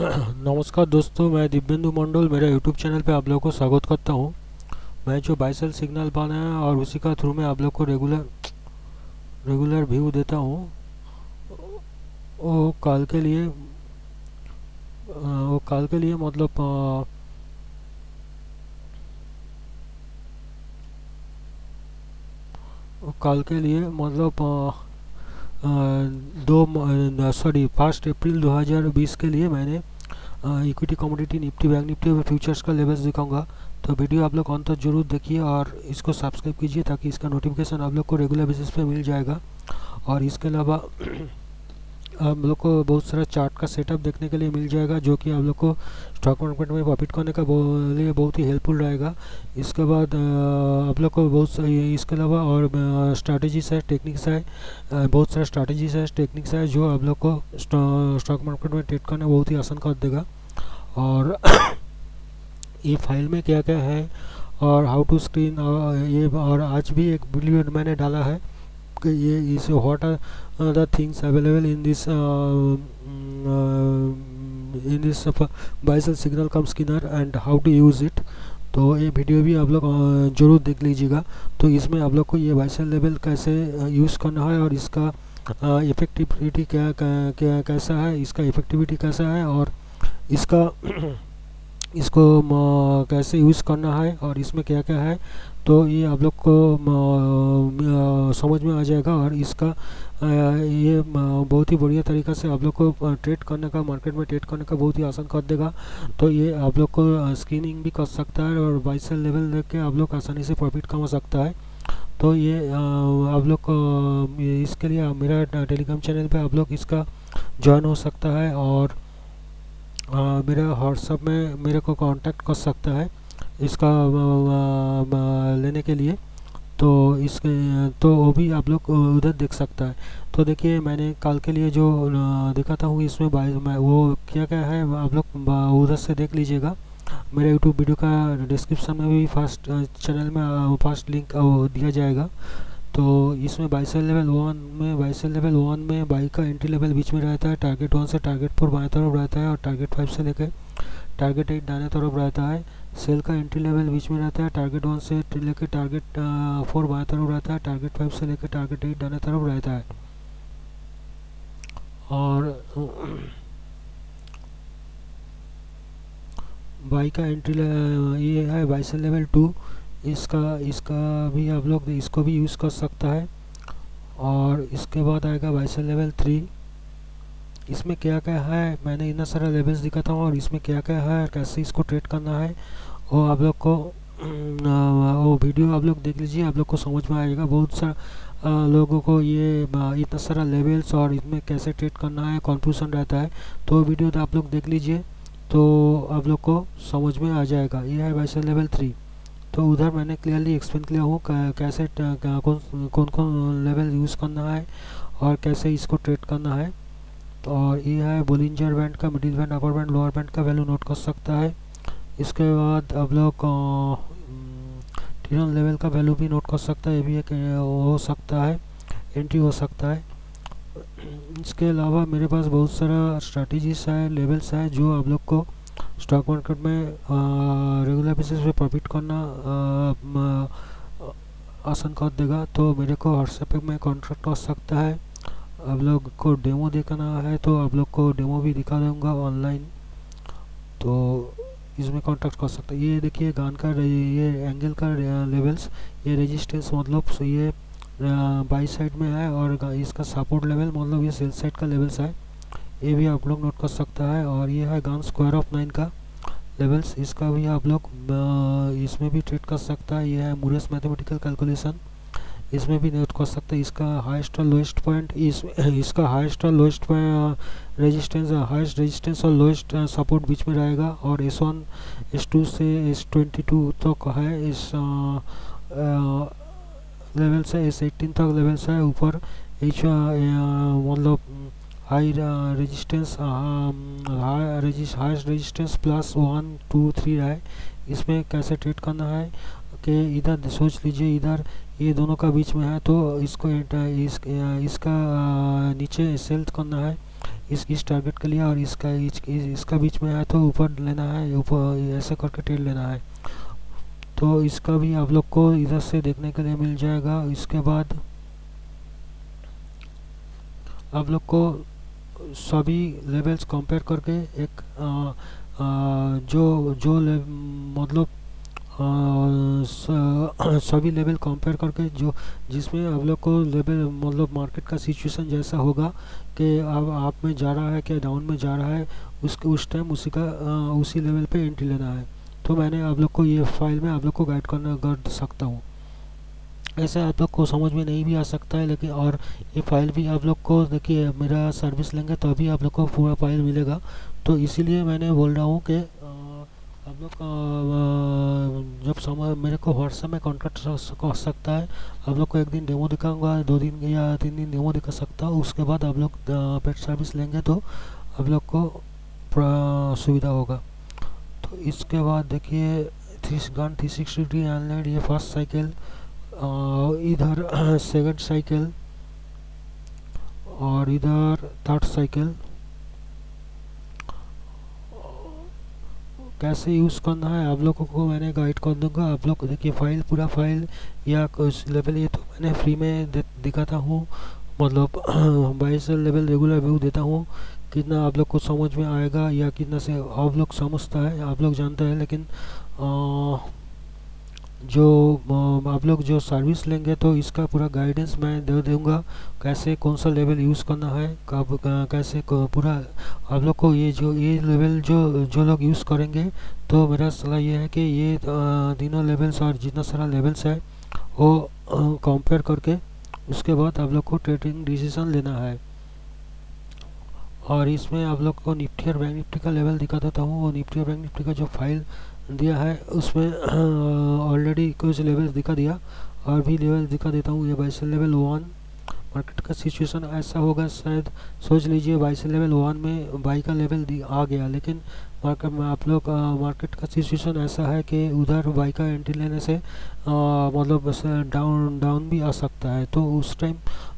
नमस्कार दोस्तों, मैं दिप्यदू मंडल, मेरे यूट्यूब चैनल पे आप लोगों को स्वागत करता हूँ। मैं जो बाय सेल सिग्नल बनाया और उसी का थ्रू मैं आप लोग को रेगुलर व्यू देता हूँ। वो कॉल के लिए मतलब फर्स्ट अप्रैल 2020 के लिए मैंने equity commodity Nifty bank Nifty और फ्यूचर्स का लेवल्स दिखाऊंगा। तो वीडियो आप लोग अंत तक जरूर देखिए और इसको सब्सक्राइब कीजिए ताकि इसका नोटिफिकेशन आप लोग को रेगुलर बेसिस पे मिल जाएगा। और इसके अलावा आप लोग को बहुत सारा चार्ट का सेटअप देखने के लिए मिल जाएगा जो कि आप लोग को स्टॉक मार्केट में प्रॉफिट करने का लिए बहुत ही हेल्पफुल रहेगा। इसके बाद आप लोग को इसके अलावा और स्ट्रैटेजीज है, टेक्निक्स है, बहुत सारा स्ट्रैटेजीज है, टेक्निक्स है जो आप लोग को स्टॉक मार्केट में ट्रेड करना बहुत ही आसान कर देगा। और ये फाइल में क्या क्या है और हाउ टू स्क्रीन ये, और आज भी एक वीडियो मैंने डाला है कि ये इसे what are the things available in this buy sell signal come Skinner and how to use it. तो ये वीडियो भी आप लोग जरूर देख लीजिएगा। तो इसमें आप लोग को ये बाय सेल लेवल कैसे यूज़ करना है और इसका इफेक्टिविटी कैसा है, इसका इफेक्टिविटी कैसा है और इसको कैसे यूज़ करना है और इसमें क्या क्या है, तो ये आप लोग को समझ में आ जाएगा। और इसका ये बहुत ही बढ़िया तरीक़ा से आप लोग को ट्रेड करने का, मार्केट में ट्रेड करने का बहुत ही आसान कर देगा। तो ये आप लोग को स्क्रीनिंग भी कर सकता है और बाय सेल लेवल देख के आप लोग आसानी से प्रॉफिट कमा सकता है। तो ये आप लोग को इसके लिए मेरा टेलीग्राम चैनल पर आप लोग इसका ज्वाइन हो सकता है और मेरा व्हाट्सएप में मेरे को कांटेक्ट कर सकता है इसका लेने के लिए। तो इसके तो वो भी आप लोग उधर देख सकता है। तो देखिए मैंने कल के लिए जो दिखाता हूँ इसमें वो क्या क्या है आप लोग उधर से देख लीजिएगा। मेरे यूट्यूब वीडियो का डिस्क्रिप्शन में भी फर्स्ट चैनल में फर्स्ट लिंक दिया जाएगा। तो इसमें बाय सेल लेवल वन में बाई का एंट्री लेवल बीच में रहता है, टारगेट 1 से टारगेट 4 बाएं तरफ रहता है और टारगेट 5 से लेकर टारगेट 8 दाएं तरफ रहता है। सेल का एंट्री लेवल बीच में रहता है, टारगेट 1 से लेकर टारगेट 4 बाएं तरफ रहता है, टारगेट 5 से लेकर टारगेट 8 दाएं तरफ रहता है। और बाई का एंट्री ये है बाय सेल लेवल 2, इसका भी आप लोग इसको भी यूज़ कर सकता है। और इसके बाद आएगा बाय सेल लेवल 3। इसमें क्या क्या है, मैंने इतना सारा लेवल्स दिखाता हूँ और इसमें क्या क्या है, कैसे इसको ट्रेड करना है वो आप लोग को वो वीडियो आप लोग देख लीजिए, आप लोग को समझ में आएगा। बहुत सारा लोगों को ये इतना सारा लेवल्स और इसमें कैसे ट्रेड करना है कन्फ्यूज़न रहता है, तो वीडियो तो आप लोग देख लीजिए तो आप लोग को समझ में आ जाएगा। ये है बाय सेल लेवल 3। तो उधर मैंने क्लियरली एक्सप्लेन किया हूँ कैसे कौन कौन लेवल यूज़ करना है और कैसे इसको ट्रेड करना है। तो और ये है बुलिंजर बैंड का middle band, upper band, lower band का वैल्यू नोट कर सकता है। इसके बाद आप लोग ट्रिगन लेवल का वैल्यू भी नोट कर सकता है, ये भी एक हो सकता है एंट्री हो सकता है। इसके अलावा मेरे पास बहुत सारा स्ट्रैटेजीज है, लेवल्स है जो आप लोग को स्टॉक मार्केट में रेगुलर बेसिस पे प्रॉफिट करना आसान कर देगा। तो मेरे को व्हाट्सएप में कॉन्ट्रैक्ट कर सकता है। आप लोग को डेमो दिखाना है तो आप लोग को डेमो भी दिखा दूँगा ऑनलाइन, तो इसमें कॉन्ट्रैक्ट कर सकता है। ये देखिए गान का ये एंगल का लेवल्स, ये रेजिस्टेंस मतलब ये बाई साइड में है और इसका सपोर्ट लेवल मतलब ये सेल साइड का लेवल्स है, ये भी आप लोग नोट कर सकता है। और ये है गान स्क्वायर ऑफ 9 का लेवल्स, इसका भी आप लोग इसमें भी ट्रेड कर सकता है। ये है मुरैस मैथमेटिकल कैलकुलेशन, इसमें भी नोट कर सकते हैं। इसका हाईएस्ट और लोएस्ट पॉइंट, इसका हाईएस्ट और लोएस्ट रेजिस्टेंस, हाईएस्ट रेजिस्टेंस और लोएस्ट सपोर्ट बीच में रहेगा और S1 S2 से S22 तक है इस लेवल से, S18 तक लेवल्स है। ऊपर H मतलब हाई रेजिस्टेंस प्लस 1, 2, 3 है, इसमें कैसे ट्रेड करना है कि इधर सोच लीजिए इधर ये दोनों का बीच में है तो इसको इसका नीचे सेल करना है इस टारगेट के लिए और इसका बीच में आया तो ऊपर लेना है, ऊपर ऐसा करके ट्रेड लेना है। तो इसका भी आप लोग को इधर से देखने के लिए मिल जाएगा। इसके बाद आप लोग को सभी लेवल्स कंपेयर करके एक मतलब सभी लेवल कंपेयर करके जो जिसमें आप लोग को लेवल मतलब मार्केट का सिचुएशन जैसा होगा कि अब आप में जा रहा है क्या डाउन में जा रहा है, उसके उस टाइम उसी का उसी लेवल पे एंट्री लेना है। तो मैंने आप लोग को ये फाइल में आप लोग को गाइड करना कर सकता हूँ। ऐसे आप लोग को समझ में नहीं भी आ सकता है, लेकिन और ये फाइल भी आप लोग को देखिए मेरा सर्विस लेंगे तो अभी आप लोग को पूरा फाइल मिलेगा। तो इसीलिए मैंने बोल रहा हूँ कि आप लोग जब समय मेरे को व्हाट्सएप में कॉन्टैक्ट कर सकता है। आप लोग को एक दिन डेमो दिखाऊंगा, 2 दिन या 3 दिन डेमो दिखा सकता हूँ। उसके बाद आप लोग पेड सर्विस लेंगे तो आप लोग को सुविधा होगा। तो इसके बाद देखिए गान 360 डी ऑनलाइन, ये फर्स्ट साइकिल, इधर सेकंड साइकिल और इधर थर्ड साइकिल। कैसे यूज़ करना है आप लोगों को मैंने गाइड कर दूंगा। आप लोग देखिए फाइल, पूरा फाइल या कुछ लेवल ये तो मैंने फ्री में दिखाता हूँ, मतलब buy sell level regular view देता हूँ। कितना आप लोग को समझ में आएगा या कितना से आप लोग समझता है आप लोग जानते हैं, लेकिन जो आप लोग जो सर्विस लेंगे तो इसका पूरा गाइडेंस मैं दे दूंगा, कैसे कौन सा लेवल यूज़ करना है, कब कैसे पूरा आप लोग को ये जो ये लेवल जो लोग यूज़ करेंगे। तो मेरा सलाह ये है कि ये तीनों लेवल्स और जितना सारा लेवल्स है वो कंपेयर करके उसके बाद आप लोग को ट्रेडिंग डिसीजन लेना है। और इसमें आप लोग को निफ्टी और बैंक निफ्टी का लेवल दिखा देता हूँ। और निफ्टी और बैंक निफ्टी का जो फाइल दिया है उसमें ऑलरेडी कुछ लेवल दिखा दिया और भी लेवल दिखा देता हूँ। ये बाय सेल लेवल 1, मार्केट का सिचुएशन ऐसा होगा शायद सोच लीजिए बाय सेल लेवल 1 में बाई का लेवल आ गया, लेकिन मार्केट में आप लोग मार्केट का सिचुएशन ऐसा है कि उधर बाई का एंट्री लेने से मतलब डाउन भी आ सकता है। तो उस टाइम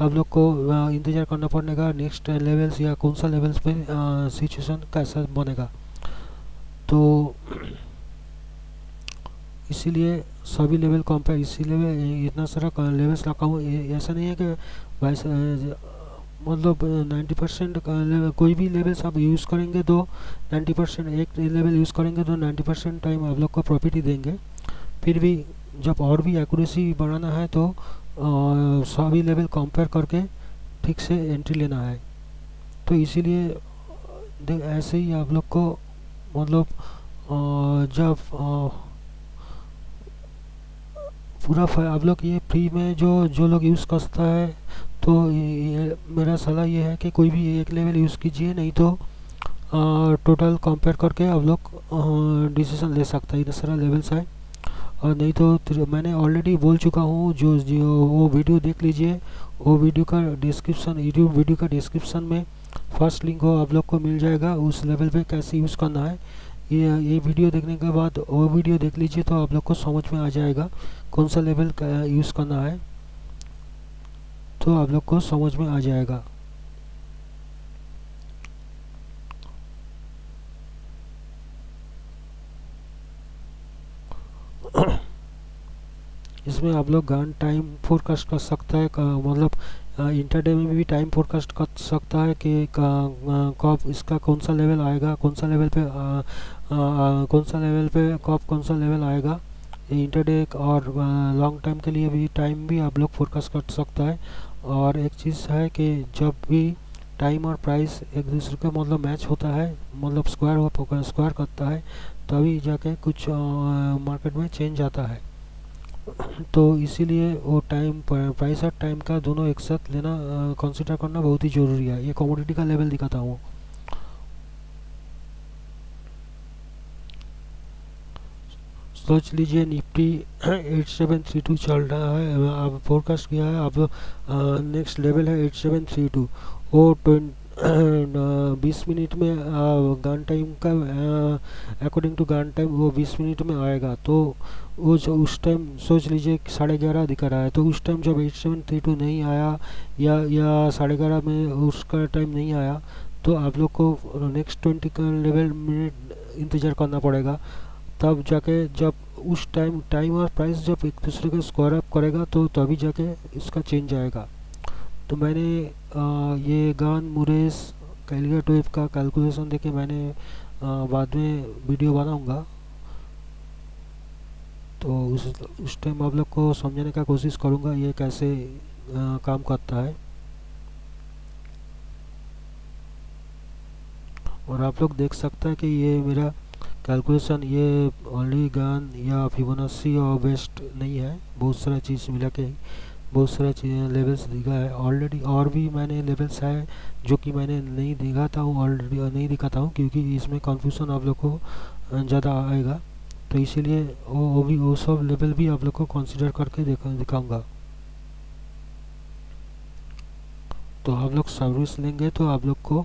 आप लोग को इंतज़ार करना पड़ेगा नेक्स्ट लेवल्स या कौन सा लेवल्स पे सिचुएशन कैसा बनेगा। तो इसीलिए सभी लेवल कंपेयर, इसीलिए इतना सारा लेवल्स रखा हूँ। ऐसा नहीं है कि वैसे मतलब 90% कोई भी लेवल्स आप यूज़ करेंगे तो 90% एक लेवल यूज़ करेंगे तो 90% टाइम आप लोग को प्रॉफिट ही देंगे। फिर भी जब और भी एक्यूरेसी बढ़ाना है तो सभी लेवल कंपेयर करके ठीक से एंट्री लेना है। तो इसीलिए ऐसे ही आप लोग को मतलब जब पूरा आप लोग ये फ्री में जो लोग यूज़ करता है तो मेरा सलाह ये है कि कोई भी एक लेवल यूज़ कीजिए, नहीं तो टोटल कंपेयर करके आप लोग डिसीजन ले सकता है। इतना सारा लेवल्स है और नहीं तो मैंने ऑलरेडी बोल चुका हूँ, जो वो वीडियो देख लीजिए। वो वीडियो का डिस्क्रिप्शन, यूट्यूब वीडियो का डिस्क्रिप्शन में फर्स्ट लिंक हो आप लोग को मिल जाएगा, उस लेवल पर कैसे यूज़ करना है। ये वीडियो देखने के बाद वो वीडियो देख लीजिए तो आप लोग को समझ में आ जाएगा कौन सा लेवल का यूज़ करना है, तो आप लोग को समझ में आ जाएगा। इसमें आप लोग गान टाइम फोरकास्ट कर सकता है, मतलब इंटरडे में भी टाइम फोरकास्ट कर सकता है कि कब इसका कौन सा लेवल आएगा, कौन सा लेवल पे कब कौन सा लेवल आएगा। इंटरडे और लॉन्ग टाइम के लिए भी टाइम भी आप लोग फोरकास्ट कर सकता है। और एक चीज़ है कि जब भी टाइम और प्राइस एक दूसरे का मतलब मैच होता है, मतलब स्क्वायर करता है, तभी जाके कुछ मार्केट में चेंज आता है। तो इसीलिए वो टाइम प्राइस और टाइम का दोनों एक साथ लेना कंसीडर करना बहुत ही ज़रूरी है। ये कमोडिटी का लेवल दिखाता हूँ। सोच लीजिए निफ्टी 8732 चल रहा है, अब फोरकास्ट किया है, अब नेक्स्ट लेवल है 8732। वो 20 मिनट में गान टाइम का अकॉर्डिंग टू गान टाइम वो 20 मिनट में आएगा। तो वो जो उस टाइम सोच लीजिए 11:30 दिखा रहा है, तो उस टाइम जब 8732 नहीं आया या 11:30 में उसका टाइम नहीं आया तो आप लोग को नेक्स्ट 20 का लेवल मिनट इंतज़ार करना पड़ेगा, तब जाके जब उस टाइम और प्राइस जब एक दूसरे को स्क्वायर अप करेगा तो तभी जाके इसका चेंज आएगा। तो मैंने ये गान मुरैस इलियट वेव का कैलकुलेशन देके मैंने बाद में वीडियो बनाऊंगा, तो उस टाइम आप लोग को समझाने का कोशिश करूंगा ये कैसे काम करता है। और आप लोग देख सकते हैं कि ये मेरा कैलकुलेशन ये ओनली गान या फिबोनाची और बेस्ट नहीं है, बहुत सारा चीज़ मिला के बहुत सारा लेवल्स दिखा है ऑलरेडी, और भी मैंने लेवल्स है जो कि मैंने नहीं दिखाता हूँ ऑलरेडी नहीं दिखाता हूँ क्योंकि इसमें कन्फ्यूज़न आप लोग को ज़्यादा आएगा, तो इसीलिए वो सब लेवल भी आप लोग को कंसिडर करके दिखाऊँगा। तो आप लोग सर्विस लेंगे तो आप लोग को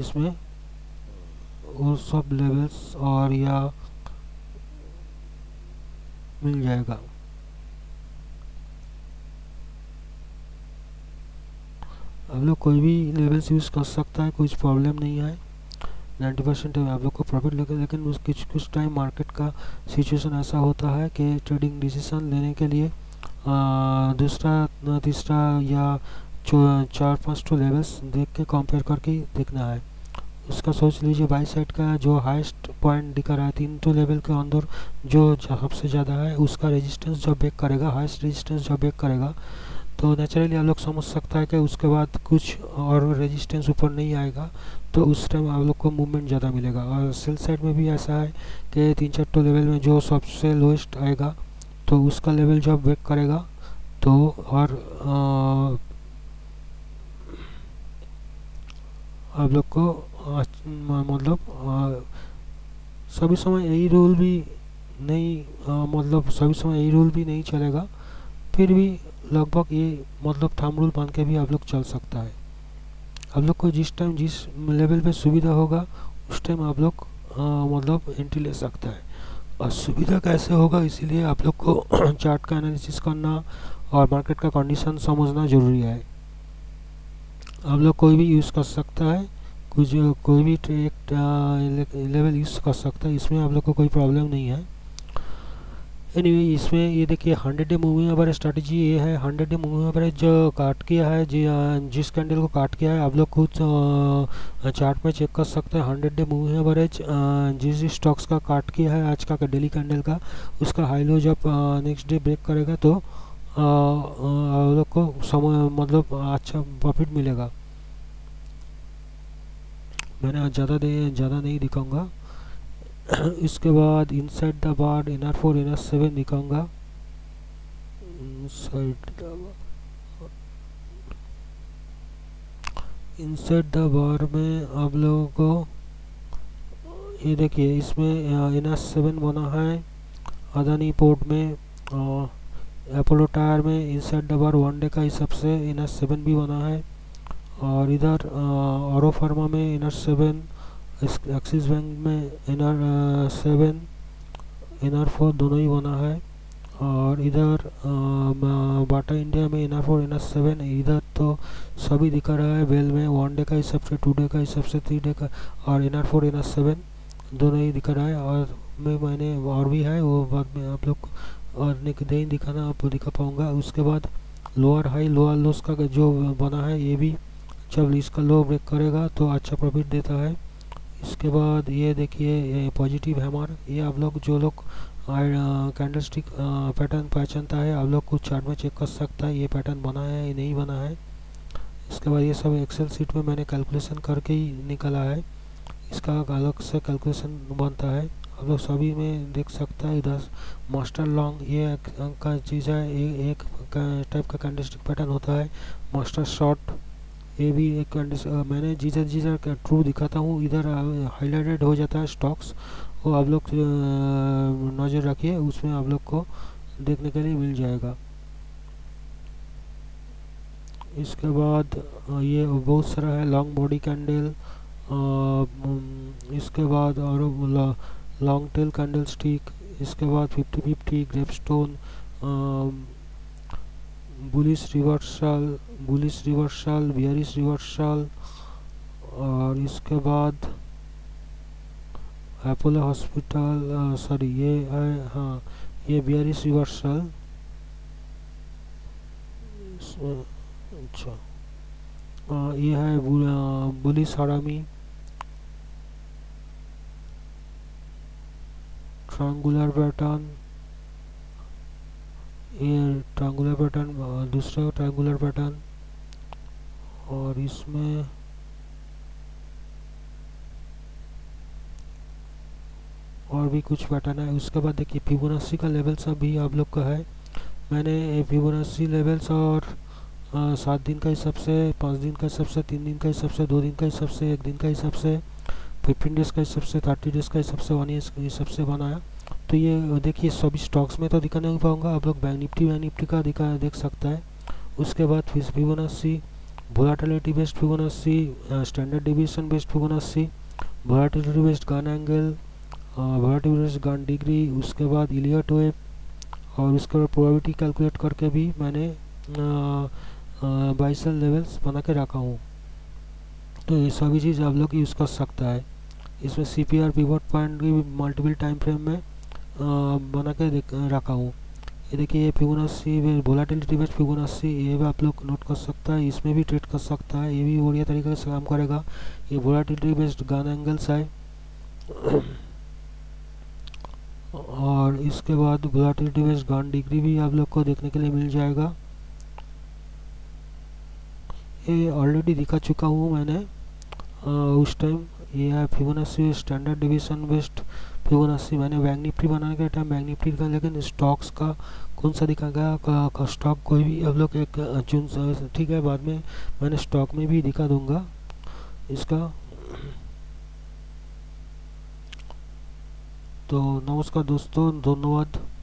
इसमें वो सब लेवल्स और या मिल जाएगा। आप लोग कोई भी लेवल्स यूज़ कर सकता है, कोई प्रॉब्लम नहीं है, 90% आप लोग को प्रॉफिट लगे, लेकिन उस कुछ टाइम मार्केट का सिचुएशन ऐसा होता है कि ट्रेडिंग डिसीजन लेने के लिए दूसरा तीसरा या 4-5 टू लेवल्स देख के कंपेयर करके देखना है। उसका सोच लीजिए बाई साइड का जो हाईएस्ट पॉइंट दिखा रहा है 3 लेवल के अंदर जो सबसे ज़्यादा है उसका रेजिस्टेंस जब ब्रेक करेगा, हाईएस्ट रेजिस्टेंस जब ब्रेक करेगा तो नेचुरली आप लोग समझ सकता है कि उसके बाद कुछ और रेजिस्टेंस ऊपर नहीं आएगा, तो उस टाइम आप लोग को मूवमेंट ज़्यादा मिलेगा। और सेल साइड में भी ऐसा है कि 3-4 लेवल में जो सबसे लोएस्ट आएगा तो उसका लेवल जब ब्रेक करेगा तो और आप लोग को मतलब सभी समय यही रूल भी नहीं चलेगा, फिर भी लगभग ये मतलब थंब रूल मान के भी आप लोग चल सकता है। आप लोग को जिस टाइम जिस लेवल पे सुविधा होगा उस टाइम आप लोग मतलब एंट्री ले सकता है। और सुविधा कैसे होगा इसीलिए आप लोग को चार्ट का एनालिसिस करना और मार्केट का कंडीशन समझना ज़रूरी है। आप लोग कोई भी यूज़ कर सकता है, कुछ कोई भी ट्रेक लेवल यूज़ कर सकता है, इसमें आप लोग को कोई प्रॉब्लम नहीं है। एनीवे इसमें ये देखिए 100 डे मूविंग एवरेज स्ट्रेटजी ये है, 100 डे मूविंग एवरेज जो काट किया है जिस कैंडल को काट किया है आप लोग खुद चार्ट में चेक कर सकते हैं। 100 डे मूविंग एवरेज जिस स्टॉक्स का काट किया है आज का डेली कैंडल का उसका हाई लो जब नेक्स्ट डे ब्रेक करेगा तो आप लोग को मतलब अच्छा प्रॉफिट मिलेगा। मैंने आज ज़्यादा नहीं दिखाऊंगा। इसके बाद inside the board NR4 NR7 दिखाऊंगा। इनसाइड द बार में आप लोगों को ये देखिए इसमें NR7 बना है अदानी पोर्ट में, अपोलो टायर में इनसाइड द बार 1 डे का हिसाब से NR7 भी बना है, और इधर औरो फार्मा में NR7, एक्सिस बैंक में NR7 NR4 दोनों ही बना है, और इधर बाटा इंडिया में NR4 NR7 इधर तो सभी दिखा रहा है। वेल में 1 डे का हिसाब से, 2 डे का हिसाब से, 3 डे का, और NR4 NR7 दोनों ही दिखा रहा है। और मैंने और भी है वो बाद में आप लोग और नहीं दिखाना आपको दिखा पाऊँगा। उसके बाद लोअर हाई लोअर लोस का जो बना है ये भी जब इसका लो ब्रेक करेगा तो अच्छा प्रॉफिट देता है। इसके बाद ये देखिए पॉजिटिव हैमर, ये आप लोग जो लोग कैंडलस्टिक पैटर्न पहचानता है आप लोग कुछ चार्ट में चेक कर सकता है ये पैटर्न बना है ये नहीं बना है। इसके बाद ये सब एक्सेल सीट में मैंने कैलकुलेशन करके ही निकाला है, इसका अलग से कैलकुलेशन बनता है आप लोग सभी में देख सकता है। इधर मास्टर लॉन्ग ये का चीज़ है, एक टाइप का कैंडलस्टिक पैटर्न होता है। मास्टर शॉर्ट ये भी एक मैंने जीजा ट्रू दिखाता हूँ, इधर हाईलाइटेड हो जाता है स्टॉक्स, वो आप लोग नज़र रखिए उसमें आप लोग को देखने के लिए मिल जाएगा। इसके बाद ये बहुत सारा है लॉन्ग बॉडी कैंडल, इसके बाद और लॉन्ग टेल कैंडल स्टिक, इसके बाद 50-50 gravestone bullish reversal bearish reversal, और इसके बाद अपोलो हॉस्पिटल सॉरी ये है, हाँ ये बियरिश रिवर्सल। अच्छा ये है बुलिश हरामी, ट्रायंगुलर पैटर्न, ये ट्रायंगुलर पैटर्न दूसरा ट्रायंगुलर पैटर्न, और इसमें और भी कुछ पैटर्न है। उसके बाद देखिए फिबोनाची का लेवल्स अभी आप लोग का है, मैंने फिबोनाची लेवल्स और 7 दिन का हिसाब से, 5 दिन का हिसाब से, 3 दिन का हिसाब से, 2 दिन का हिसाब से, 1 दिन का हिसाब से, 15 डेज का हिसाब से, 30 डेज का हिसाब से, 1 ईयर के हिसाब से बनाया। तो ये देखिए सभी स्टॉक्स में तो दिखा नहीं पाऊंगा, आप लोग बैंक निफ्टी का दिखा देख सकता है। उसके बाद Fibonacci volatility based Fibonacci, standard deviation based Fibonacci, volatility based Gann angle, volatility based Gann degree, उसके बाद इलियट वेव, और उसके बाद प्रोबेबिलिटी कैलकुलेट करके भी मैंने बाय सेल लेवल्स बना के रखा हूँ। तो ये सभी चीज़ आप लोग यूज़ कर सकता है। इसमें CPR पिवोट पॉइंट की मल्टीपल टाइम फ्रेम में बना के रखा हूँ। ये देखिए ये फिबोनाची वोलेटिलिटी बेस्ड फिबोनाची, ये भी आप लोग नोट कर सकता है, इसमें भी ट्रेड कर सकता है, ये भी बढ़िया तरीके से काम करेगा। ये वोलेटिलिटी बेस्ड गान एंगल्स है, और इसके बाद वोलेटिलिटी बेस्ड गान डिग्री भी आप लोग को देखने के लिए मिल जाएगा। ये ऑलरेडी दिखा चुका हूँ मैंने उस टाइम। ये है Fibonacci standard division based Fibonacci, मैंने बैंक निफ्टी बनाने के टाइम बैंक निफ्टी का, लेकिन स्टॉक्स का कौन सा दिखा गया स्टॉक कोई भी अब लोग एक चुन, ठीक है, बाद में मैंने स्टॉक में भी दिखा दूंगा इसका। तो नमस्कार दोस्तों, धन्यवाद।